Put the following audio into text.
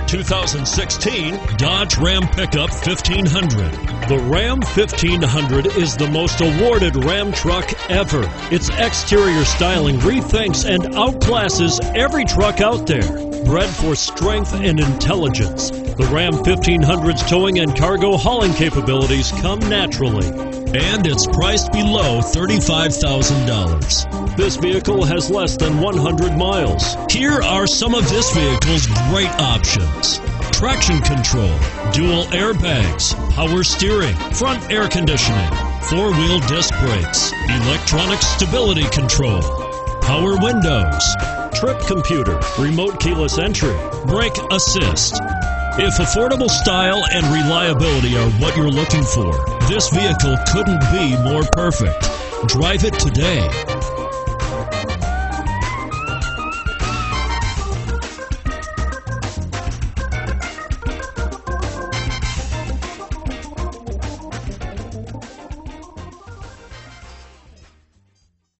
the 2016 Dodge Ram Pickup 1500. The Ram 1500 is the most awarded Ram truck ever. Its exterior styling rethinks and outclasses every truck out there. Bred for strength and intelligence, the Ram 1500's towing and cargo hauling capabilities come naturally, and it's priced below $35,000. This vehicle has less than 100 miles. Here are some of this vehicle's great options: traction control, dual airbags, power steering, front air conditioning, four-wheel disc brakes, electronic stability control, power windows, trip computer, remote keyless entry, brake assist. If affordable style and reliability are what you're looking for, this vehicle couldn't be more perfect. Drive it today.